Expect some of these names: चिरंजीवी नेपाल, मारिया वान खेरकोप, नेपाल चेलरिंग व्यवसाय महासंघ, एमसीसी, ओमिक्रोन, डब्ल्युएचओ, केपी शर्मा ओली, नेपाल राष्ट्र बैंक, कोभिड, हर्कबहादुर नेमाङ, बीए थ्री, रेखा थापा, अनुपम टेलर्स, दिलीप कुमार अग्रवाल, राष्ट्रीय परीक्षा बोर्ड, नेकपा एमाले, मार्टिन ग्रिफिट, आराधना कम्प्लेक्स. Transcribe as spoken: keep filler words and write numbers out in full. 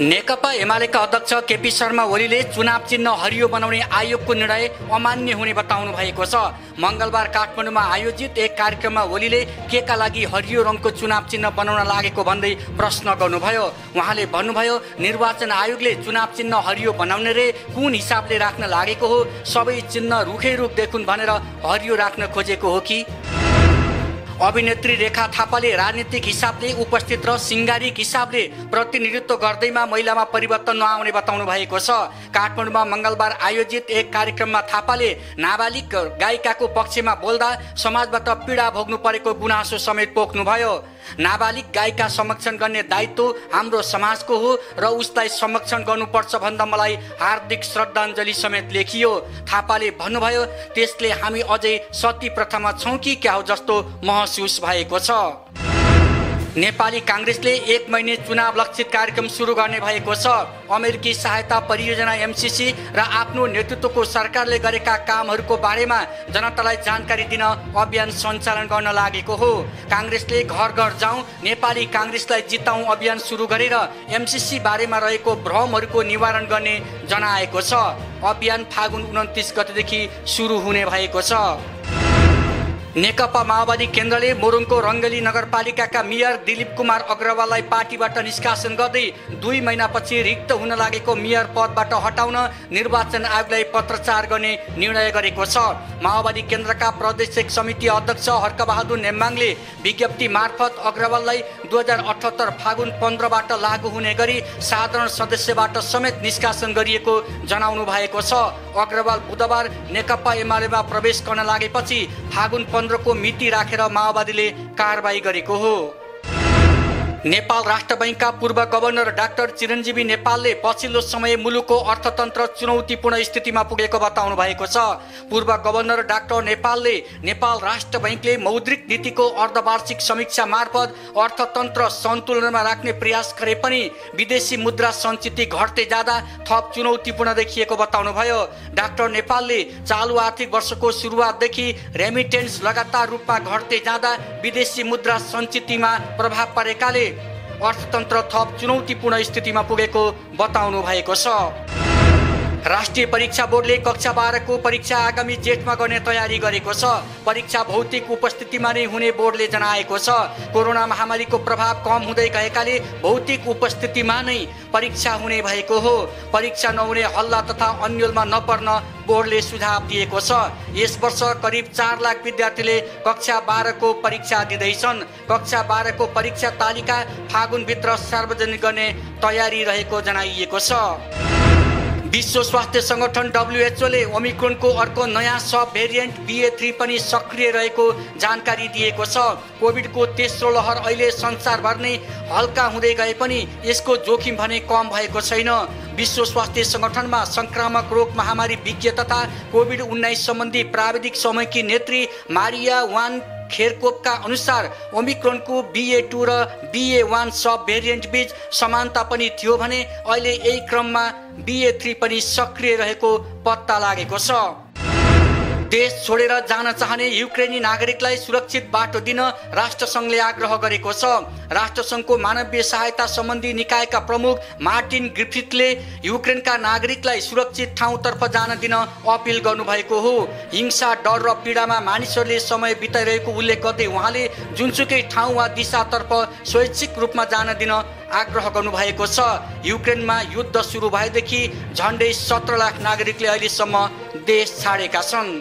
नेकपा एमालेका अध्यक्ष केपी शर्मा ओलीले चुनाव चिन्ह हरियो बनाउने आयोगको निर्णय अमान्य हुने बताउनु भएको छ। मंगलबार काठमाडौँमा आयोजित एक कार्यक्रममा ओलीले केका लागि हरियो रङको चुनाव चिन्ह बनाउन लागेको भन्दै प्रश्न गर्नुभयो। उहाँले भन्नुभयो, निर्वाचन आयोगले चुनाव चिन्ह हरियो बनाउने रे कुन हिसाबले राख्न लागेको हो, सबै चिन्ह रुखै रुख देखुन् भनेर हरियो राख्न खोजेको हो कि? अभिनेत्री रेखा थापाले राजनीतिक हिसाबले उपस्थित र सिंगारिक हिसाबले प्रतिनिधित्व गर्दैमा महिलामा परिवर्तन नआउने बताउनु भएको छ। काठमाडौँमा मंगलबार आयोजित एक कार्यक्रममा थापाले नाबालिग गायिकाको पक्षमा बोल्दा समाजबाट पीडा भोग्नु परेको गुनासो समेत पोख्नुभयो। नाबालिग गायिका संरक्षण गर्ने दायित्व हाम्रो समाजको हो र उसलाई संरक्षण गर्नुपर्छ भन्दा मलाई हार्दिक श्रद्धाञ्जली समेत लेखियो। थापाले भन्नुभयो, त्यसले हामी अझै सती प्रथामा छौं कि क्या हो जस्तो महसुस भएको छ। नेपाली कांग्रेसले एक महीने चुनाव लक्षित कार्यक्रम सुरु गर्ने भएको छ। अमेरिकी सहायता परियोजना एमसीसी र आफ्नो नेतृत्वको सरकारले गरेका कामहरूको बारेमा जनतालाई जानकारी दिन अभियान सञ्चालन गर्न लागेको हो। कांग्रेसले घर घर जाउँ नेपाली कांग्रेसलाई जिताउँ अभियान सुरु गरेर एमसीसी बारेमा रहेको भ्रमहरूको निवारण गर्ने जनाएको छ। अभियान फागुन उन्तीस गतेदेखि सुरु हुने भएको छ। नेकापा माओवादी केन्द्रले मोरङको रङ्गली नगरपालिकाका मेयर दिलीप कुमार अग्रवाललाई पार्टीबाट निष्कासन गर्दै दुई महिनापछि रिक्त हुन लागेको मेयर पदबाट हटाउन निर्वाचन आयोगलाई पत्रचार गर्ने निर्णय गरेको छ। माओवादी केन्द्रका प्रदेशिक समिति अध्यक्ष हर्कबहादुर नेमाङले विज्ञप्ति मार्फत अग्रवाललाई दुई हजार अठहत्तर फागुन पन्ध्रबाट लागू हुने गरी साधारण सदस्यबाट समेत निष्कासन गरिएको जनाउनु भएको छ। अग्रवाल बुधबार नेकपा एमालेमा प्रवेश गर्न लागेपछि फागुन को मिति राखेर माओवादीले कारबाही गरेको हो। नेपाल राष्ट्र बैंकका पूर्व गभर्नर डाक्टर चिरंजीवी नेपालले पछिल्लो समय मुलुकको अर्थतन्त्र चुनौतीपूर्ण स्थितिमा पुगेको बताउनु भएको छ। पूर्व गभर्नर डाक्टर नेपालले नेपाल राष्ट्र बैंकले मौद्रिक नीतिको अर्धवार्षिक समीक्षा मार्फत अर्थतन्त्र सन्तुलनमा राख्ने प्रयास गरे पनि विदेशी मुद्रा सञ्चिति घट्दै जाँदा थप चुनौतीपूर्ण देखिएको बताउनुभयो। डाक्टर नेपालले चालु आर्थिक वर्षको सुरुवातदेखि रेमिटेन्स लगातार रूपमा घट्दै जाँदा विदेशी मुद्रा सञ्चितिमा प्रभाव परेकाले अर्थतन्त्र थप चुनौतीपूर्ण स्थितिमा पुगेको बताउनु भएको छ। राष्ट्रिय परीक्षा बोर्डले कक्षा बाह्र को परीक्षा आगामी जेठमा गर्ने तयारी गरेको छ। परीक्षा भौतिक उपस्थितिमा नै हुने बोर्डले जनाएको छ। कोरोना महामारीको प्रभाव कम हुँदै गएकाले भौतिक उपस्थितिमा नै परीक्षा हुने भएको हो। परीक्षा नहुने हल्ला तथा अन्यलमा नपर्न बोर्डले सुझाव दिएको छ। यस वर्ष करिब चार लाख विद्यार्थीले कक्षा बाह्र को परीक्षा दिँदैछन्। कक्षा बाह्र को परीक्षा तालिका फागुनभित्र सार्वजनिक गर्ने तयारी रहेको जनाइएको छ। विश्व स्वास्थ्य संगठन डब्ल्युएचओले ओमिक्रोन को अर्को नयाँ सब भेरिएन्ट बीए थ्री पनि सक्रिय रहेको जानकारी दिएको छ। कोभिड को तेस्रो लहर अहिले संसारभर नै हल्का हुँदै गए पनि यसको जोखिम भने कम भएको छैन। विश्व स्वास्थ्य संगठनमा संक्रामक रोग महामारी विज्ञ तथा कोभिड उन्नाइस सम्बन्धी प्राविधिक समयकी नेत्री मारिया वान खेरकोपका अनुसार ओमिक्रोनको बीए टू र बीए वान सब भेरिएन्ट बीच समानता पनि थियो भने अहिले यही क्रममा बीए थ्री पनि सक्रिय रहेको पत्ता लागेको छ। देश छोडेर जान चाहने युक्रेनी नागरिकलाई सुरक्षित बाटो दिन राष्ट्रसङ्घले आग्रह गरेको छ। राष्ट्रसङ्घको मानवीय सहायता सम्बन्धी निकायका प्रमुख मार्टिन ग्रिफिटले युक्रेनका नागरिकलाई सुरक्षित ठाउँतर्फ जान दिन अपिल गर्नुभएको हो। हिंसा, डर र पीडामा मानिसहरूले समय बिताइरहेको उल्लेख गर्दै उहाँले जुनसुकै ठाउँ वा दिशातर्फ स्वैच्छिक रूपमा जान दिन आग्रह गर्नुभएको छ। युक्रेनमा युद्ध सुरु भएदेखि झन्डै सत्र लाख नागरिकले अहिलेसम्म देश छाडेका छन्।